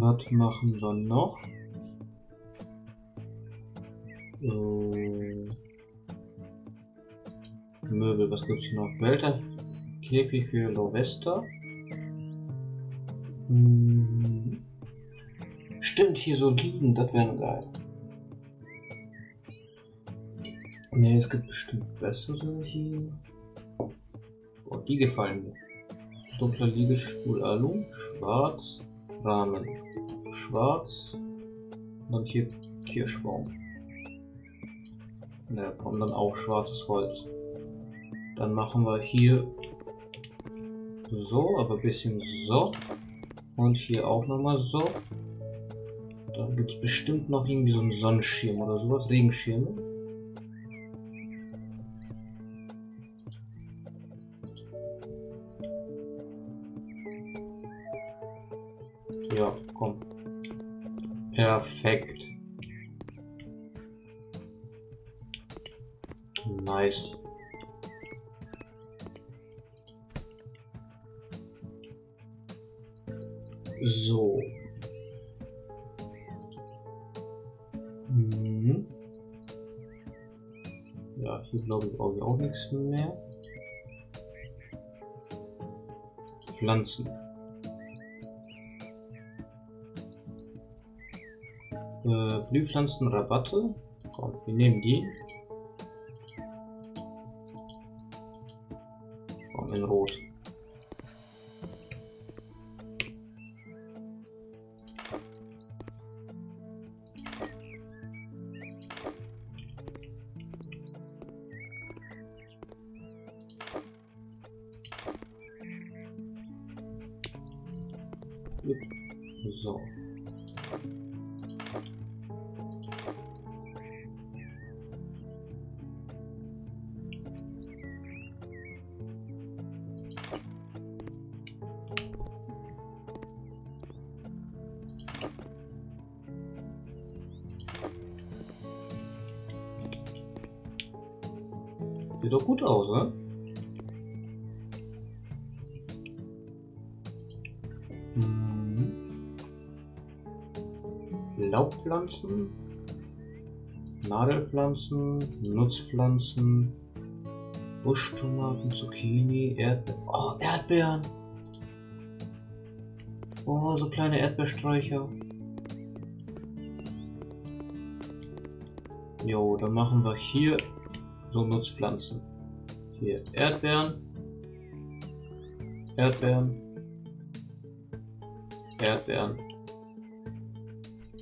Was machen wir noch? Möbel, was gibt's noch? Welterkäfig für Lovester. Stimmt, hier so liegen, das wäre geil. Ne, es gibt bestimmt bessere hier. Boah, die gefallen mir. Doppler Liegestuhl Alu, schwarz, Rahmen, schwarz, und dann hier Kirschbaum. Na komm, dann auch schwarzes Holz. Dann machen wir hier so, aber ein bisschen so. Und hier auch nochmal so. Dann gibt es bestimmt noch irgendwie so einen Sonnenschirm oder sowas, Regenschirme. Ja, komm. Perfekt. Nice. So. Ja, hier glaube ich brauche ich auch nichts mehr. Pflanzen. Blühpflanzen, Rabatte. Komm, wir nehmen die. Komm, in Rot. So. Sieht doch gut aus, oder? Laubpflanzen, Nadelpflanzen, Nutzpflanzen, Buschtomaten, Zucchini, Erdbeeren. Oh, Erdbeeren! Oh, so kleine Erdbeersträucher. Jo, dann machen wir hier so Nutzpflanzen. Hier Erdbeeren, Erdbeeren, Erdbeeren.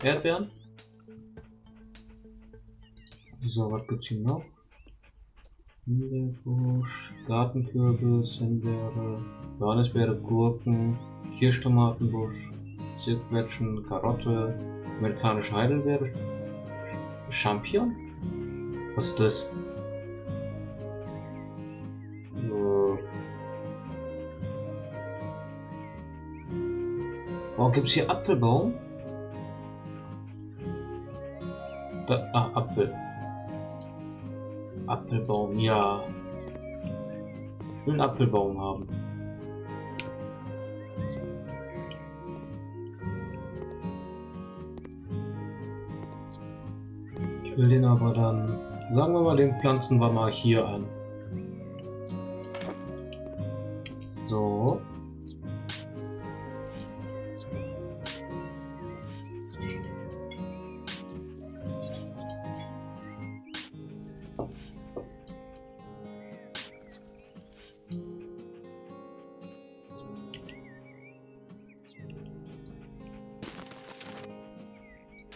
Erdbeeren. So, was gibt's hier noch? Himbeerbusch, Gartenkürbis, Himbeere, Johannisbeere, Gurken, Kirschtomatenbusch, Zirkwetschen, Karotte, amerikanische Heidelbeere, Champignon? Was ist das? Oh, gibt's hier Apfelbaum? Da, Apfel. Apfelbaum, ja. Ich will einen Apfelbaum haben. Ich will den aber dann, sagen wir mal, den pflanzen wir mal hier an. So.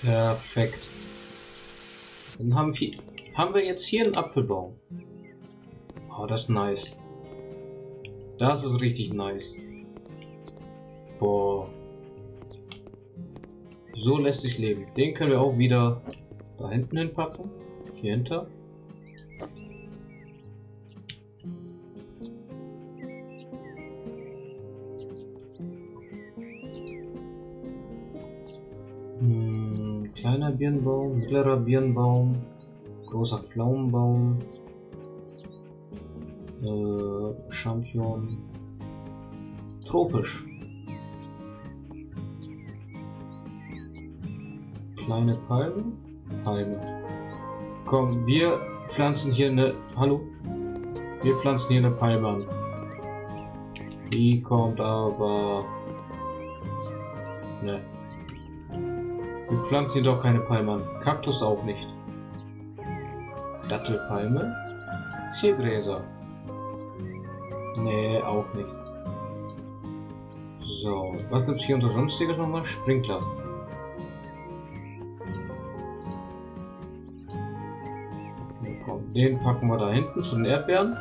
Perfekt. Dann haben wir jetzt hier einen Apfelbaum. Oh, das ist nice. Das ist richtig nice. Boah. So lässt sich leben. Den können wir auch wieder da hinten hinpacken. Hier hinter. Kleiner Birnbaum, mittlerer Birnbaum, großer Pflaumenbaum, Champignon, tropisch, kleine Palme. Komm, wir pflanzen hier eine... Hallo? Wir pflanzen hier eine Palme an. Die kommt aber... Ne. Wir pflanzen hier doch keine Palme an. Kaktus auch nicht. Dattelpalme? Ziergräser. Nee, auch nicht. So, was gibt es hier unter Sonstiges nochmal? Sprinkler. Ja, komm, den packen wir da hinten zu den Erdbeeren.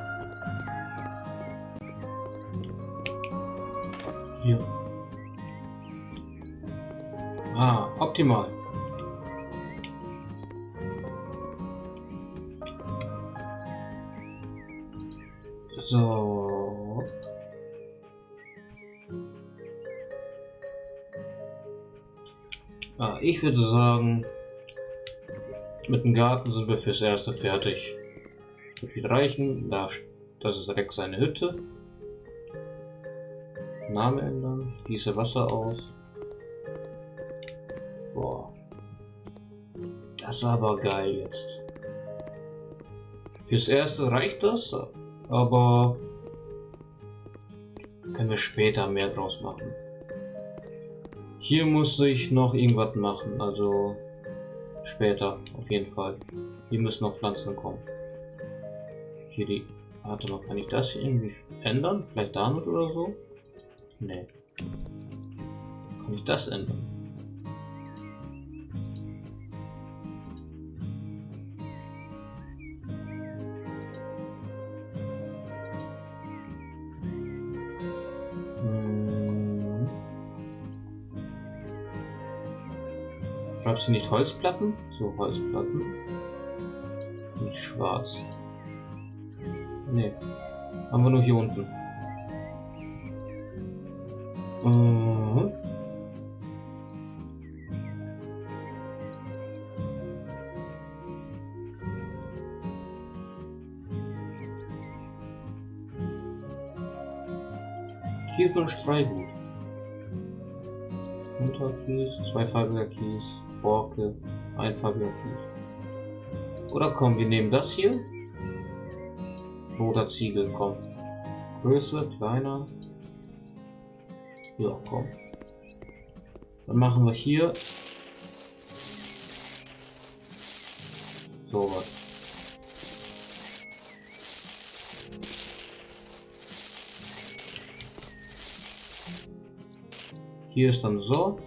Hier. Ah, optimal. So. Ah, ich würde sagen, mit dem Garten sind wir fürs Erste fertig. Wird wieder reichen. Das ist direkt seine Hütte. Name ändern. Gieße Wasser aus. Boah. Das ist aber geil jetzt. Fürs Erste reicht das. Aber können wir später mehr draus machen. Hier muss ich noch irgendwas machen, also später auf jeden Fall. Hier müssen noch Pflanzen kommen. Hier die... Warte mal, kann ich das hier irgendwie ändern? Vielleicht damit oder so? Nee. Kann ich das ändern? Schreibst du nicht Holzplatten? So, Holzplatten. Mit schwarz. Ne. Haben wir nur hier unten. Hier ist noch ein Streichhut. Unterkies, zweifarbiger Kies. Borke, einfarbig. Oder komm, wir nehmen das hier. Roter Ziegel, komm. Größe, kleiner. Ja, komm. Dann machen wir hier sowas. Hier ist dann so.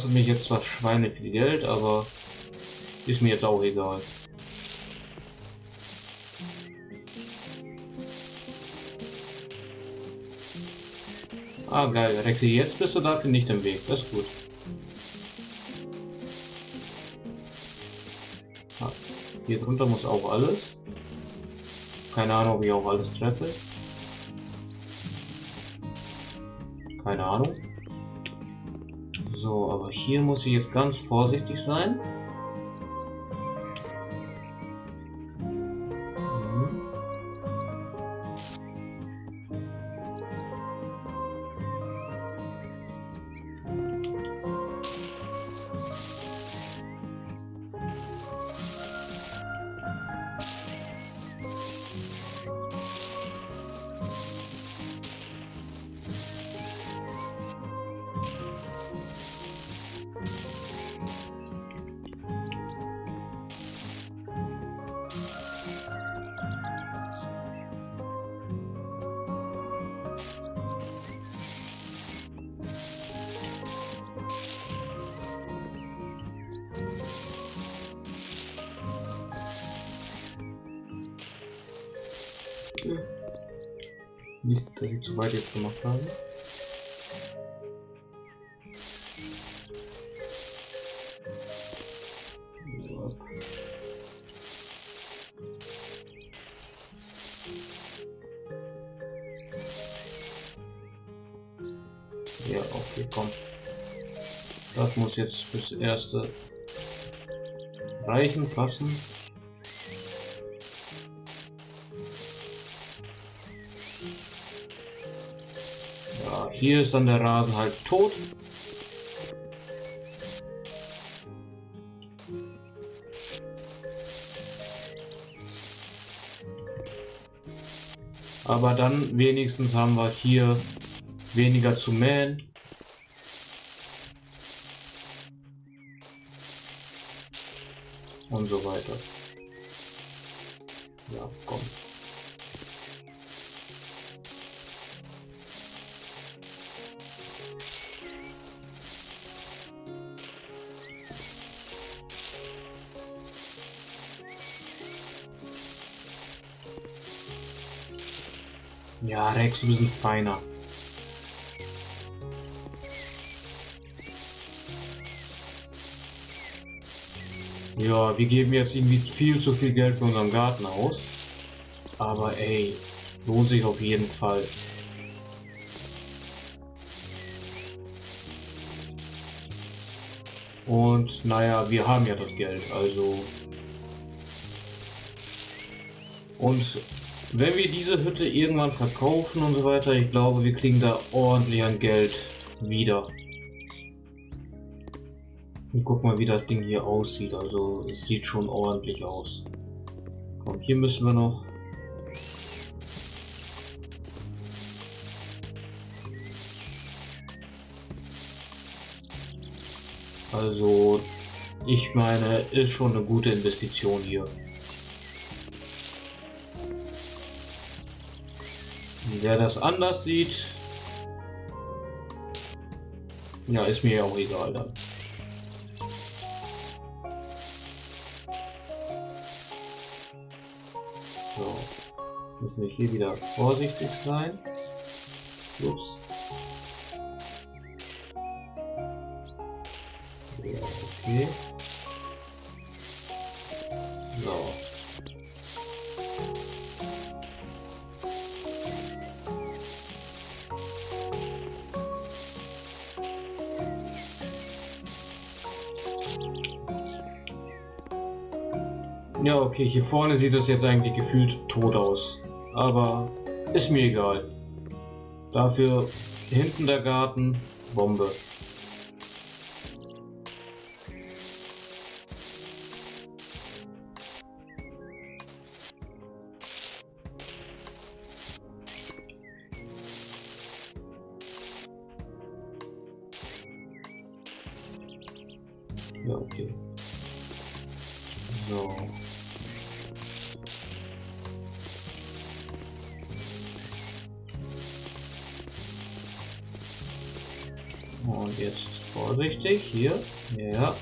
Kostet mich jetzt zwar Schweine viel Geld, aber ist mir jetzt auch egal. Ah geil, Rexi, jetzt bist du dafür nicht im Weg, das ist gut. Ah, hier drunter muss auch alles. Keine Ahnung, ob ich auch alles treffe. Keine Ahnung. So, aber hier muss ich jetzt ganz vorsichtig sein. Nicht, dass ich zu weit jetzt gemacht habe. Ja, okay, komm. Das muss jetzt fürs Erste reichen, passen. Ja, hier ist dann der Rasen halt tot. Aber dann wenigstens haben wir hier weniger zu mähen. Und so weiter. Ja, komm. Ja, Rex, ein bisschen feiner. Ja, wir geben jetzt irgendwie viel zu viel Geld für unseren Garten aus. Aber ey, lohnt sich auf jeden Fall. Und naja, wir haben ja das Geld, also. Und wenn wir diese Hütte irgendwann verkaufen und so weiter, ich glaube, wir kriegen da ordentlich an Geld wieder. Und guck mal, wie das Ding hier aussieht. Also es sieht schon ordentlich aus. Komm, hier müssen wir noch. Also ich meine, ist schon eine gute Investition hier. Wer das anders sieht, ja, ist mir auch egal dann. So, müssen wir hier wieder vorsichtig sein. Ups. Ja, okay. So. Ja, okay, hier vorne sieht es jetzt eigentlich gefühlt tot aus. Aber ist mir egal. Dafür hinten der Garten, Bombe. Ja, okay. So. Und jetzt vorsichtig hier. Ja.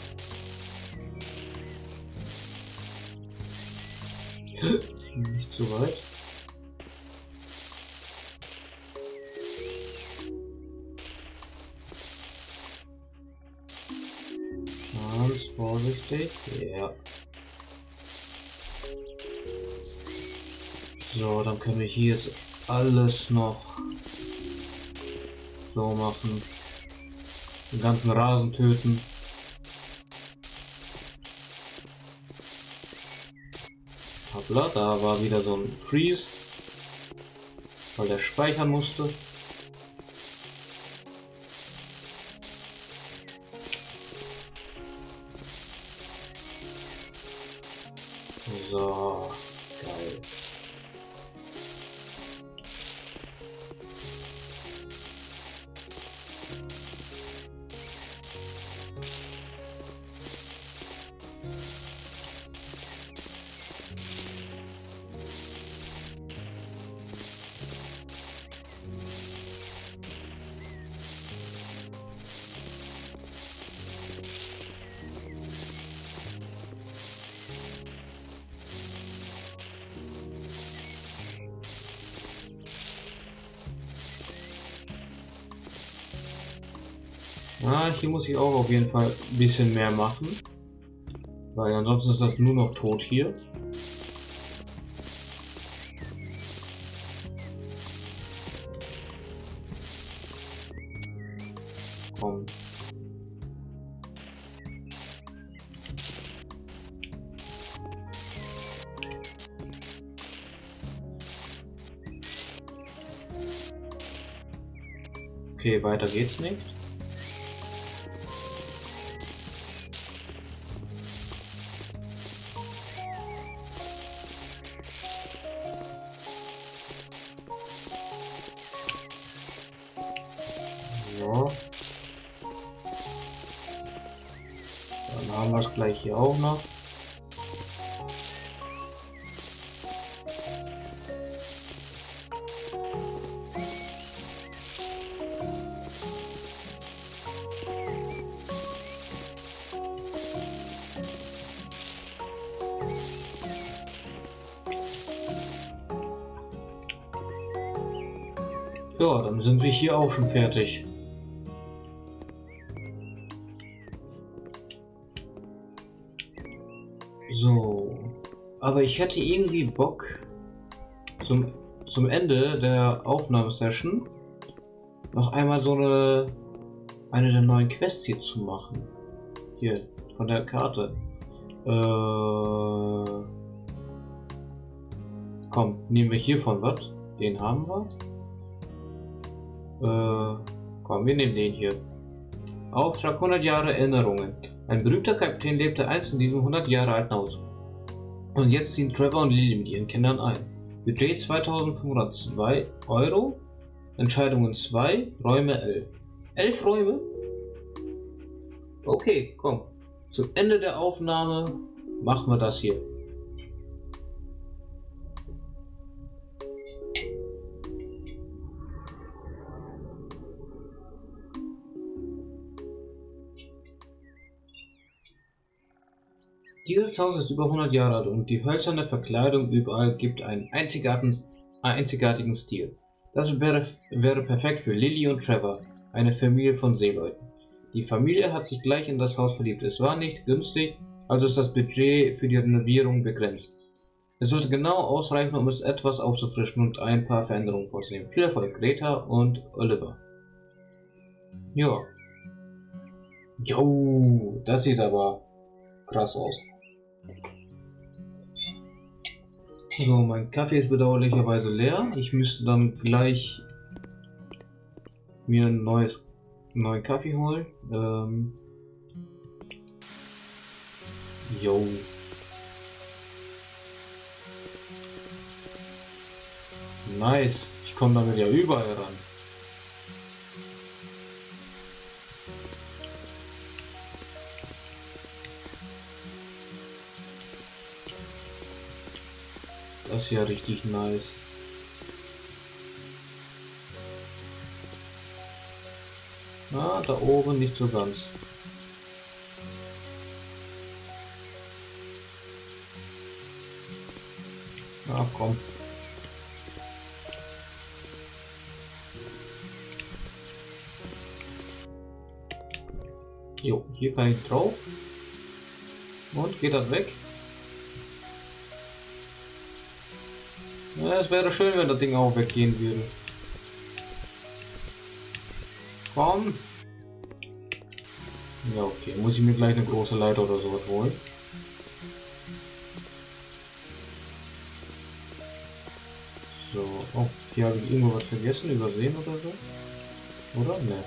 Nicht zu weit. Ganz vorsichtig. Ja. So, dann können wir hier jetzt alles noch so machen. Den ganzen Rasen töten. Hoppla, da war wieder so ein Freeze, weil der speichern musste. So, geil. Ah, hier muss ich auch auf jeden Fall ein bisschen mehr machen, weil ansonsten ist das nur noch tot hier. Komm. Okay, weiter geht's nicht. So. Dann haben wir es gleich hier auch noch. So, dann sind wir hier auch schon fertig. So, aber ich hätte irgendwie Bock, zum Ende der Aufnahmesession noch einmal so eine der neuen Quests hier zu machen. Hier, von der Karte. Komm, nehmen wir hiervon was. Den haben wir. Komm, wir nehmen den hier. Auftrag 100 Jahre Erinnerungen. Ein berühmter Kapitän lebte einst in diesem 100 Jahre alten Haus. Und jetzt ziehen Trevor und Lily mit ihren Kindern ein. Budget 2502 Euro. Entscheidungen 2, Räume 11. 11 Räume? Okay, komm. Zum Ende der Aufnahme machen wir das hier. Dieses Haus ist über 100 Jahre alt und die hölzerne Verkleidung überall gibt einen einzigartigen Stil. Das wäre perfekt für Lily und Trevor, eine Familie von Seeleuten. Die Familie hat sich gleich in das Haus verliebt. Es war nicht günstig, also ist das Budget für die Renovierung begrenzt. Es sollte genau ausreichen, um es etwas aufzufrischen und ein paar Veränderungen vorzunehmen. Viel Erfolg, Greta und Oliver. Ja. Jo, das sieht aber krass aus. So, mein Kaffee ist bedauerlicherweise leer. Ich müsste dann gleich mir einen neuen Kaffee holen. Jo. Nice. Ich komme damit ja überall ran. Das ist ja richtig nice. Ah, da oben nicht so ganz. Ach komm. Jo, hier kann ich drauf. Und geht das weg? Ja, es wäre schön, wenn das Ding auch weggehen würde. Komm. Ja, okay. Muss ich mir gleich eine große Leiter oder sowas holen? So. Oh, hier habe ich irgendwo was vergessen, übersehen oder so. Oder? Ne.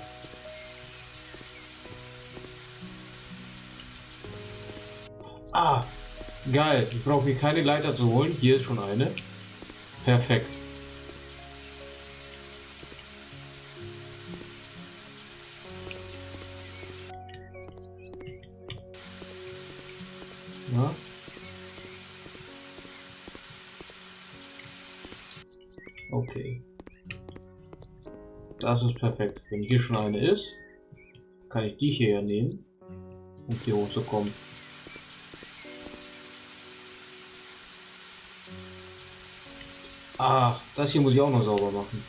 Ah! Geil. Ich brauche mir keine Leiter zu holen. Hier ist schon eine. Perfekt. Ja. Okay. Das ist perfekt. Wenn hier schon eine ist, kann ich die hier nehmen, um hier hochzukommen. Ach, das hier muss ich auch noch sauber machen.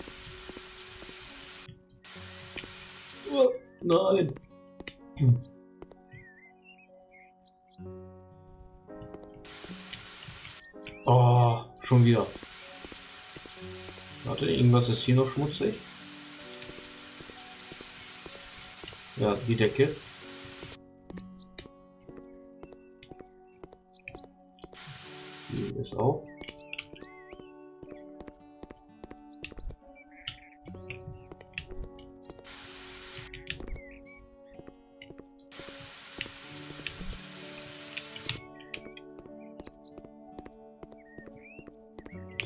Oh, nein. Oh, schon wieder. Warte, irgendwas ist hier noch schmutzig. Ja, die Decke. Die ist auch.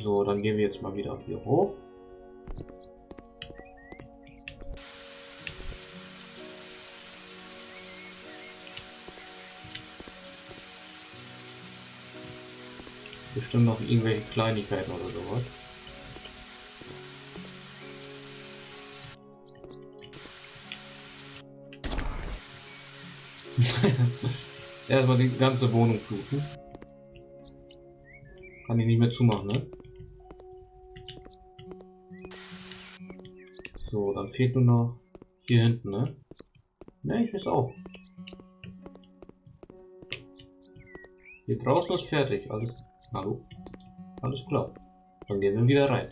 So, dann gehen wir jetzt mal wieder auf den Hof. Bestimmt noch irgendwelche Kleinigkeiten oder sowas. Erstmal die ganze Wohnung fluten. Kann ich nicht mehr zumachen, ne? So, dann fehlt nur noch hier hinten, ne? Ne, ich weiß auch. Hier draußen ist fertig, alles. Hallo? Alles klar. Dann gehen wir wieder rein.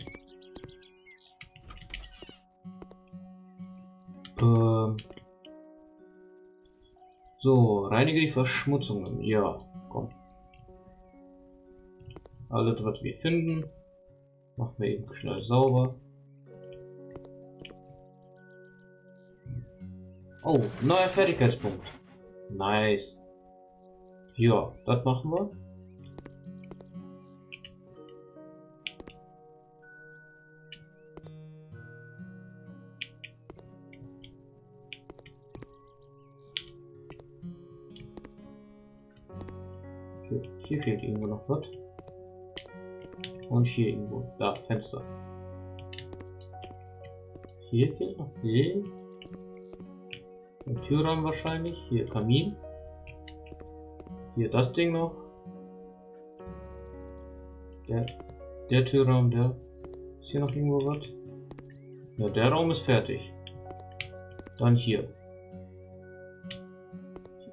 So, reinige die Verschmutzungen. Ja, komm. Alles, was wir finden, machen wir eben schnell sauber. Oh, neuer Fertigkeitspunkt. Nice. Ja, das machen wir. Hier fehlt irgendwo noch was. Und hier irgendwo. Da, Fenster. Hier fehlt noch. Nee. Ein Türrahmen wahrscheinlich. Hier Kamin. Hier das Ding noch. Der Türraum, der. Ist hier noch irgendwo was? Ja, der Raum ist fertig. Dann hier.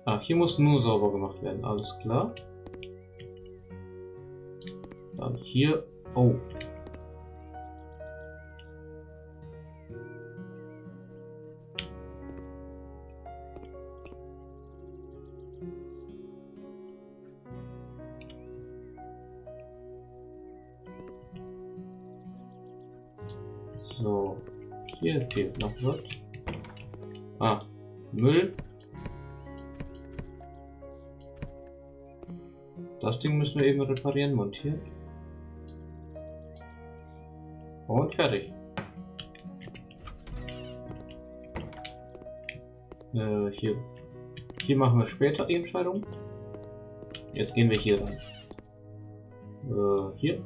Ah, hier muss nur sauber gemacht werden. Alles klar. Dann hier. Oh. So. Hier fehlt noch was. Ah. Müll. Das Ding müssen wir eben reparieren, montieren. Und fertig. Hier machen wir später die Entscheidung. Jetzt gehen wir hier rein. Hier.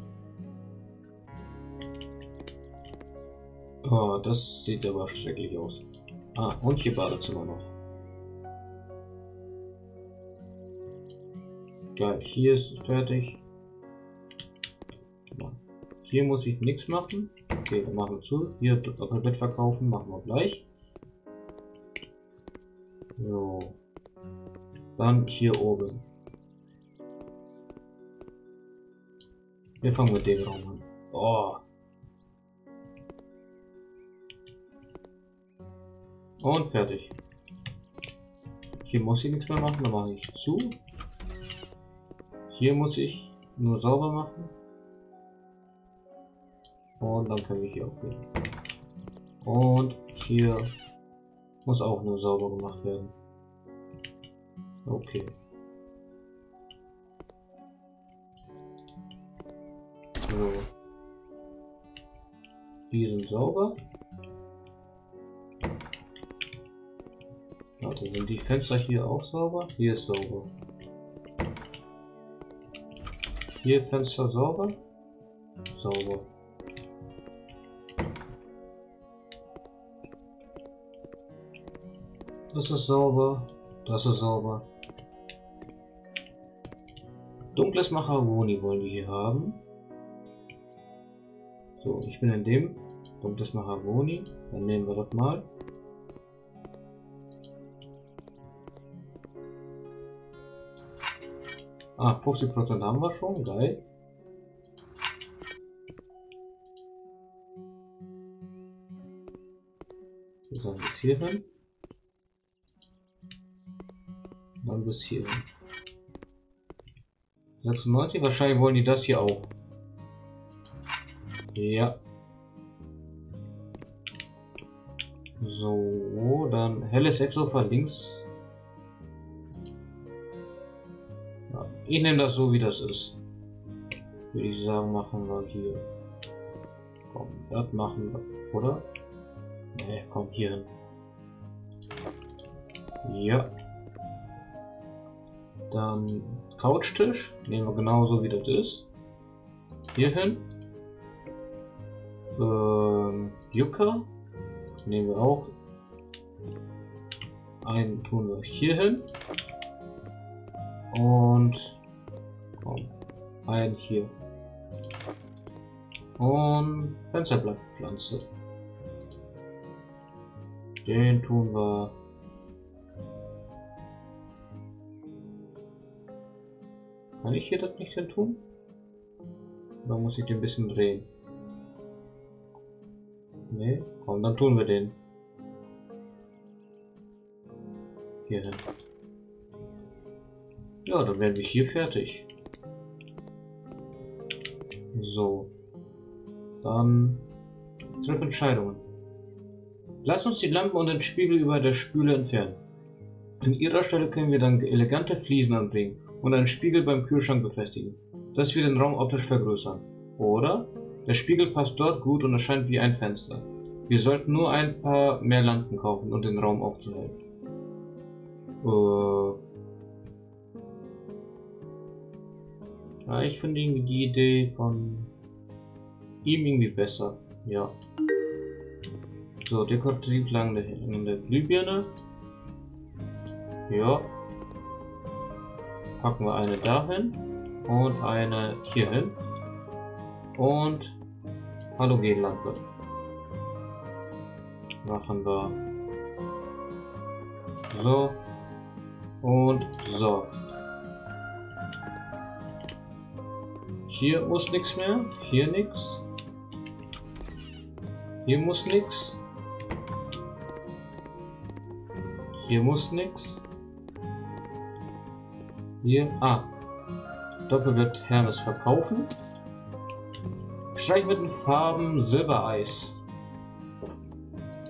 Oh, das sieht aber schrecklich aus. Ah, und hier Badezimmer noch. Geil, hier ist fertig. Hier muss ich nichts machen. Okay, dann machen wir zu. Hier Doppelbett verkaufen, machen wir gleich. So. Dann hier oben. Wir fangen mit dem Raum an. Oh. Und fertig. Hier muss ich nichts mehr machen, da mache ich zu. Hier muss ich nur sauber machen. Und dann können wir hier auch gehen. Und hier muss auch nur sauber gemacht werden. Okay. So. Die sind sauber. Warte, sind die Fenster hier auch sauber? Hier ist sauber. Hier Fenster sauber. Sauber. Das ist sauber. Das ist sauber. Dunkles Mahagoni wollen wir hier haben. So, ich bin in dem. Dunkles Mahagoni. Dann nehmen wir das mal. Ah, 50% haben wir schon, geil. Wir sagen bis hierhin. Dann bis hierhin. 96, wahrscheinlich wollen die das hier auch. Ja. So, dann helles Exofer links. Ich nehme das so, wie das ist. Würde ich sagen, machen wir hier. Komm, das machen wir, oder? Ne, komm hier hin. Ja. Dann Couchtisch. Nehmen wir genauso wie das ist. Hier hin. Yucca. Nehmen wir auch. Einen tun wir hier hin. Und komm, einen hier. Und Fensterblattpflanze. Den tun wir. Kann ich hier das nicht hin tun? Oder muss ich den ein bisschen drehen? Ne, komm, dann tun wir den. Hier hin. Ja, dann werden wir hier fertig. So. Dann triff Entscheidungen. Lass uns die Lampe und den Spiegel über der Spüle entfernen. An ihrer Stelle können wir dann elegante Fliesen anbringen und einen Spiegel beim Kühlschrank befestigen. Das wird den Raum optisch vergrößern. Oder? Der Spiegel passt dort gut und erscheint wie ein Fenster. Wir sollten nur ein paar mehr Lampen kaufen, um den Raum aufzuhellen. Ja, ich finde irgendwie die Idee von ihm irgendwie besser. Ja. So, dekorativ lang in der Glühbirne. Ja. Packen wir eine dahin und eine hierhin. Und Halogenlampe. Machen wir so und so. Hier muss nichts mehr, hier nichts. Hier muss nichts. Hier muss nichts. Hier. Ah. Doppel wird Hermes verkaufen. Streich mit den Farben Silbereis.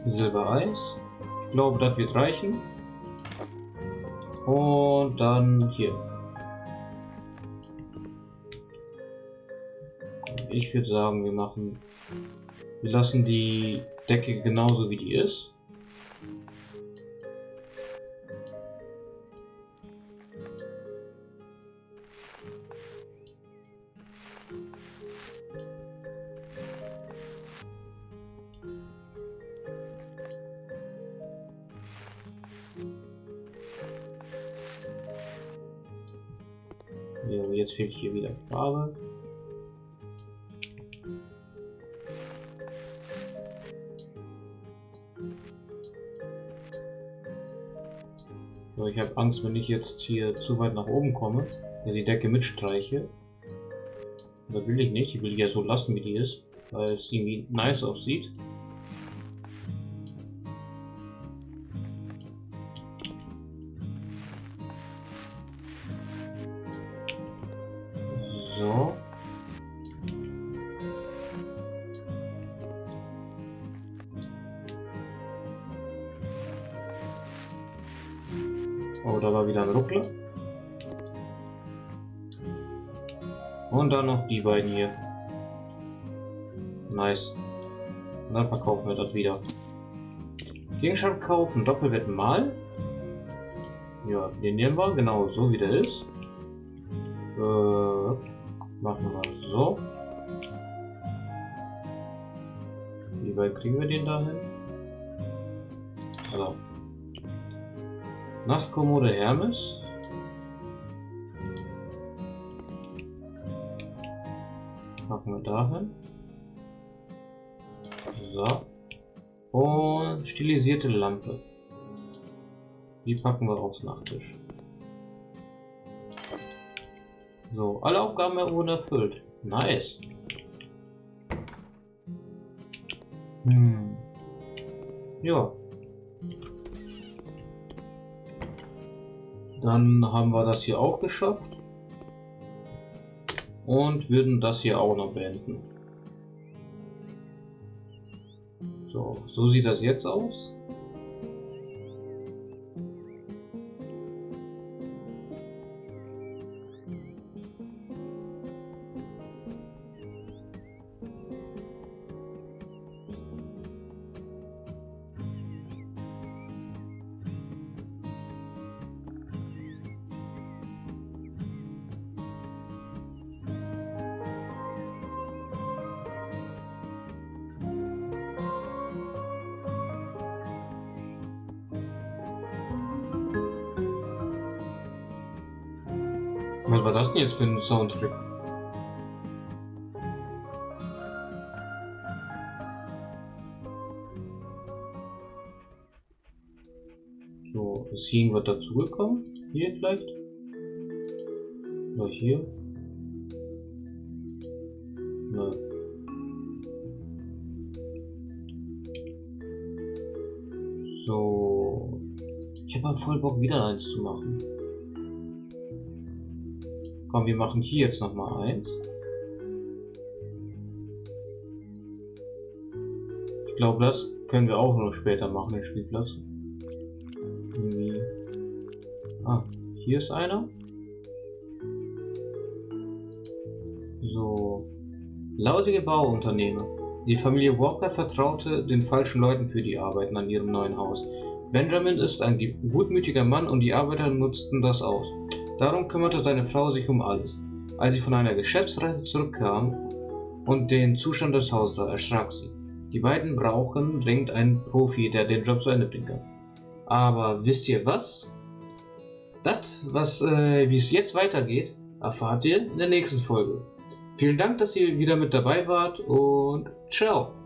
Silbereis. Ich glaube, das wird reichen. Und dann hier. Ich würde sagen, wir lassen die Decke genauso wie die ist. Jetzt fehlt hier wieder Farbe. So, ich habe Angst, wenn ich jetzt hier zu weit nach oben komme, dass die Decke mitstreiche. Das will ich nicht. Ich will die ja so lassen, wie die ist, weil es irgendwie nice aussieht. Oh, da war wieder ein Ruckler. Und dann noch die beiden hier. Nice. Und dann verkaufen wir das wieder. Gegenstand kaufen, Doppelwett mal. Ja, den nehmen wir, genau so wie der ist. Machen wir so. Wie weit kriegen wir den dahin? So. Nachtkommode Hermes. Packen wir dahin. So. Und stilisierte Lampe. Die packen wir aufs Nachttisch. So, alle Aufgaben wurden erfüllt. Nice. Ja. Dann haben wir das hier auch geschafft und würden das hier auch noch beenden. So, so sieht das jetzt aus. Was war das denn jetzt für ein Soundtrack? So, ist hier irgendwas dazugekommen? Hier vielleicht? Oder hier? Nein. So. Ich habe mal voll Bock, wieder eins zu machen. Komm, wir machen hier jetzt nochmal eins. Ich glaube, das können wir auch noch später machen, den Spielplatz. Irgendwie. Ah, hier ist einer. So. Lausige Bauunternehmer. Die Familie Walker vertraute den falschen Leuten für die Arbeiten an ihrem neuen Haus. Benjamin ist ein gutmütiger Mann und die Arbeiter nutzten das aus. Darum kümmerte seine Frau sich um alles. Als sie von einer Geschäftsreise zurückkam und den Zustand des Hauses sah, erschrak sie. Die beiden brauchen dringend einen Profi, der den Job zu Ende bringen kann. Aber wisst ihr was? Das, wie es jetzt weitergeht, erfahrt ihr in der nächsten Folge. Vielen Dank, dass ihr wieder mit dabei wart und ciao!